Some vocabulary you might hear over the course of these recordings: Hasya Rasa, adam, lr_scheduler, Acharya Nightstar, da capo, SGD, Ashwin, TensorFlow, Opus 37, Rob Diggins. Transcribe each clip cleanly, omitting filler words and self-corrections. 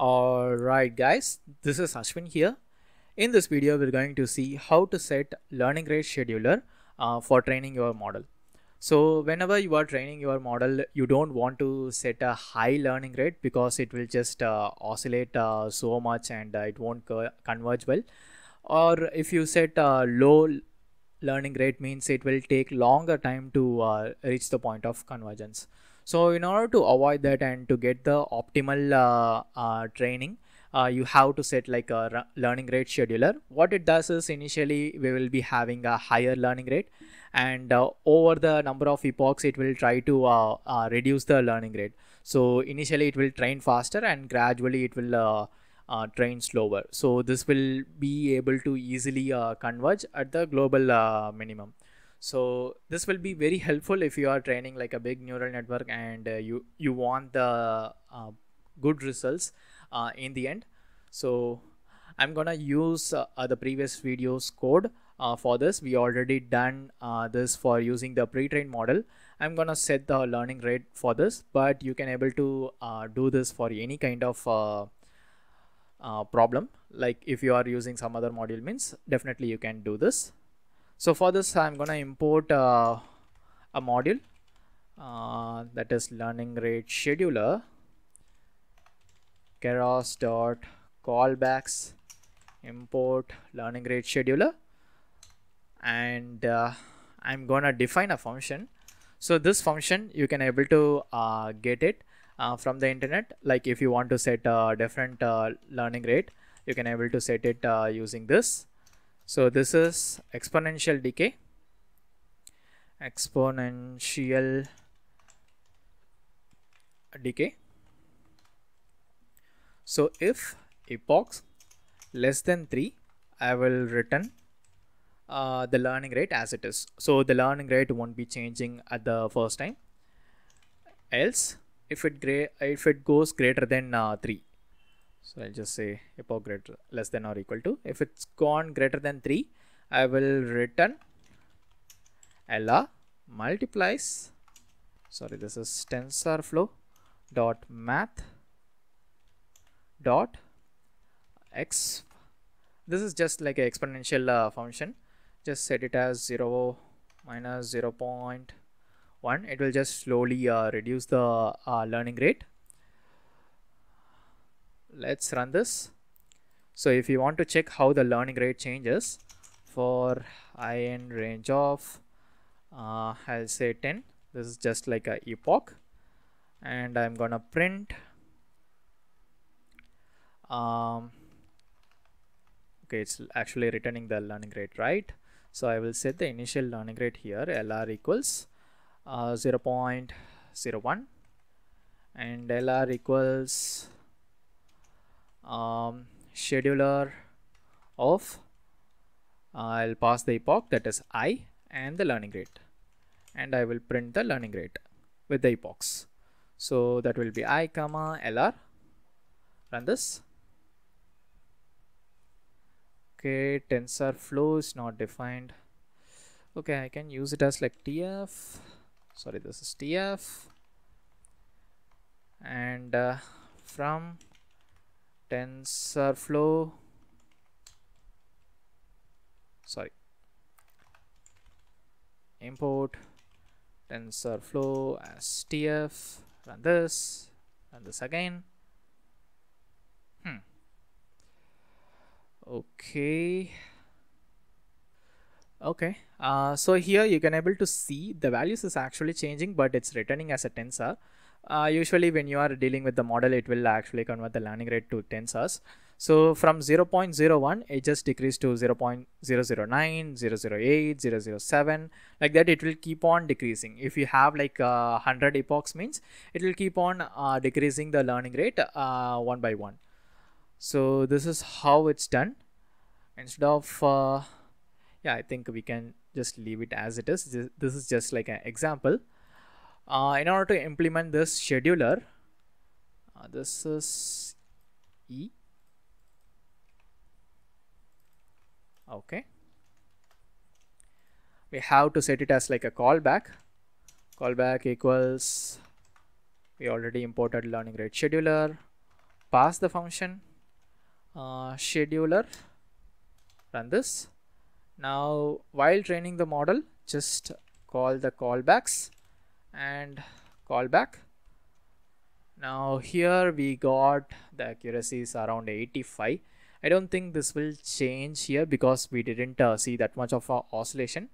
Alright guys, this is Ashwin here. In this video, we're going to see how to set learning rate scheduler for training your model. So whenever you are training your model, you don't want to set a high learning rate because it will just oscillate so much and it won't converge well. Or if you set a low learning rate, means it will take longer time to reach the point of convergence. So in order to avoid that and to get the optimal training, you have to set like a learning rate scheduler. What it does is initially we will be having a higher learning rate, and over the number of epochs it will try to reduce the learning rate. So initially it will train faster and gradually it will train slower. So this will be able to easily converge at the global minimum. So this will be very helpful if you are training like a big neural network and you want the good results in the end. So I'm gonna use the previous video's code for this. We already done this for using the pre-trained model. I'm gonna set the learning rate for this, but you can able to do this for any kind of problem. Like if you are using some other module, means definitely you can do this. So for this, I'm gonna import a module that is learning rate scheduler. Keras.callbacks import learning rate scheduler, and I'm gonna define a function. So this function you can able to get it from the internet. Like if you want to set a different learning rate, you can able to set it using this. So this is exponential decay, so if epochs less than 3, I will return the learning rate as it is. So the learning rate won't be changing at the first time. Else, if it goes greater than 3, so I'll just say epoch greater less than or equal to. If it's gone greater than 3, I will return ella multiplies. Sorry, this is TensorFlow.math.x. This is just like an exponential function. Just set it as 0 minus 0.1. It will just slowly reduce the learning rate. Let's run this. So if you want to check how the learning rate changes, for I in range of I'll say 10, this is just like a epoch, and I'm gonna print okay, it's actually returning the learning rate, right? So I will set the initial learning rate here, LR equals 0.01 and LR equals scheduler of I'll pass the epoch, that is I, and the learning rate, and I will print the learning rate with the epochs. So that will be I comma LR. Run this. Okay, TensorFlow is not defined. Okay, I can use it as like TF. Sorry, this is TF, and from TensorFlow, sorry, import TensorFlow as TF. Run this. Run this again. Okay, so here you can able to see the values is actually changing, but it's returning as a tensor. Usually when you are dealing with the model, it will actually convert the learning rate to tensors. So from 0.01, it just decreased to 0.009, 008, 007, like that. It will keep on decreasing. If you have like 100 epochs, means it will keep on decreasing the learning rate one by one. So this is how it's done. Instead of yeah, I think we can just leave it as it is. This is just like an example. In order to implement this scheduler, this is E. Okay, we have to set it as like a callback. Callback equals, we already imported learning rate scheduler pass the function scheduler, run this. Now while training the model, just call the callbacks and callback. Now here we got the accuracy is around 85. I don't think this will change here because we didn't see that much of a oscillation,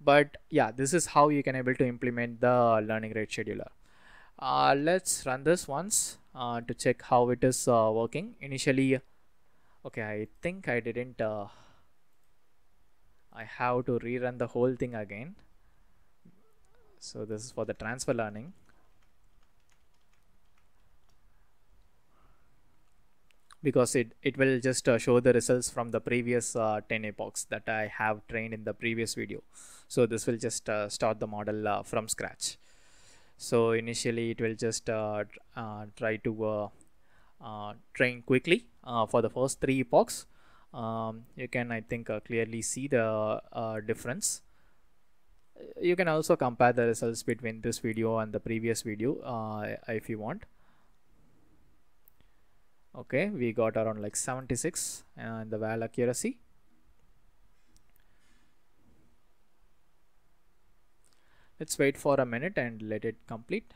but yeah, this is how you can able to implement the learning rate scheduler. Let's run this once to check how it is working initially. Okay, I think I didn't I have to rerun the whole thing again. So this is for the transfer learning. Because it will just show the results from the previous 10 epochs that I have trained in the previous video. So this will just start the model from scratch. So initially it will just try to train quickly for the first 3 epochs. You can, I think, clearly see the difference. You can also compare the results between this video and the previous video if you want. Okay, we got around like 76 and the val accuracy. Let's wait for a minute and let it complete.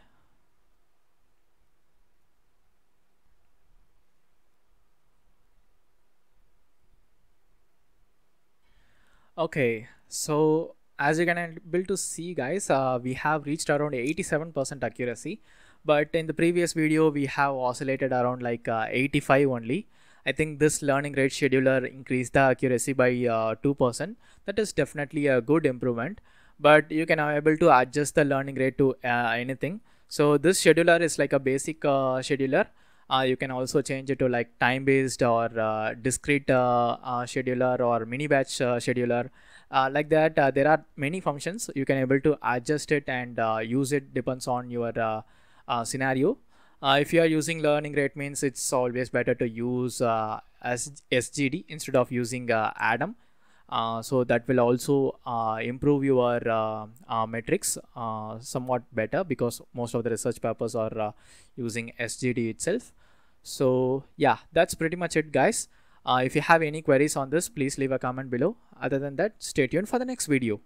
Okay, so as you can able to see, guys, we have reached around 87% accuracy. But in the previous video, we have oscillated around like 85 only. I think this learning rate scheduler increased the accuracy by 2%. That is definitely a good improvement. But you can be able to adjust the learning rate to anything. So this scheduler is like a basic scheduler. You can also change it to like time-based or discrete scheduler or mini-batch scheduler. Like that, there are many functions. You can able to adjust it and use it, depends on your scenario. If you are using learning rate, means it's always better to use as SGD instead of using ADAM. So that will also improve your metrics somewhat better, because most of the research papers are using SGD itself. So yeah, that's pretty much it, guys. If you have any queries on this, please leave a comment below. Other than that, stay tuned for the next video.